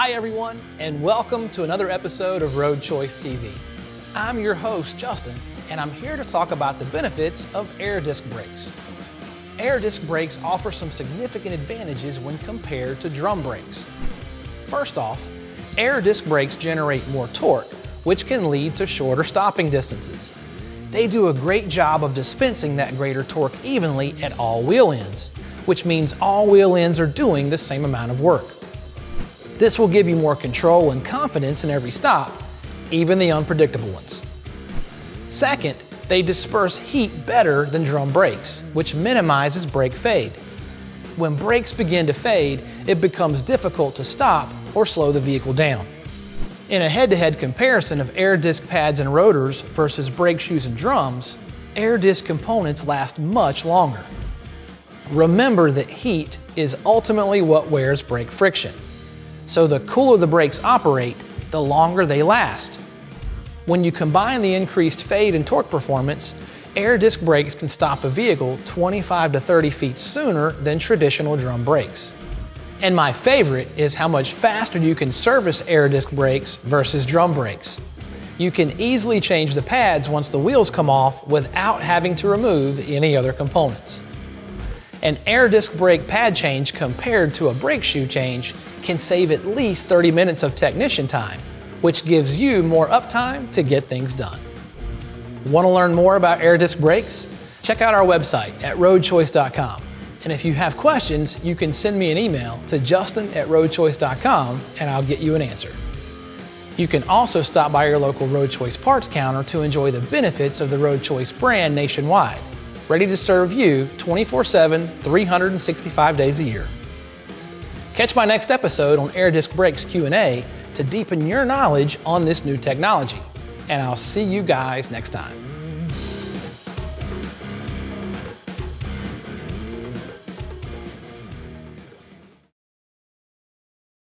Hi everyone, and welcome to another episode of Road Choice TV. I'm your host, Justin, and I'm here to talk about the benefits of air disc brakes. Air disc brakes offer some significant advantages when compared to drum brakes. First off, air disc brakes generate more torque, which can lead to shorter stopping distances. They do a great job of dispensing that greater torque evenly at all wheel ends, which means all wheel ends are doing the same amount of work. This will give you more control and confidence in every stop, even the unpredictable ones. Second, they disperse heat better than drum brakes, which minimizes brake fade. When brakes begin to fade, it becomes difficult to stop or slow the vehicle down. In a head-to-head comparison of air disc pads and rotors versus brake shoes and drums, air disc components last much longer. Remember that heat is ultimately what wears brake friction. So the cooler the brakes operate, the longer they last. When you combine the increased fade and torque performance, air disc brakes can stop a vehicle 25 to 30 feet sooner than traditional drum brakes. And my favorite is how much faster you can service air disc brakes versus drum brakes. You can easily change the pads once the wheels come off without having to remove any other components. An air disc brake pad change compared to a brake shoe change can save at least 30 minutes of technician time, which gives you more uptime to get things done. Want to learn more about air disc brakes? Check out our website at roadchoice.com. And if you have questions, you can send me an email to justin@roadchoice.com and I'll get you an answer. You can also stop by your local Road Choice parts counter to enjoy the benefits of the Road Choice brand nationwide, ready to serve you 24/7, 365 days a year. Catch my next episode on Air Disc Brakes Q&A to deepen your knowledge on this new technology. And I'll see you guys next time.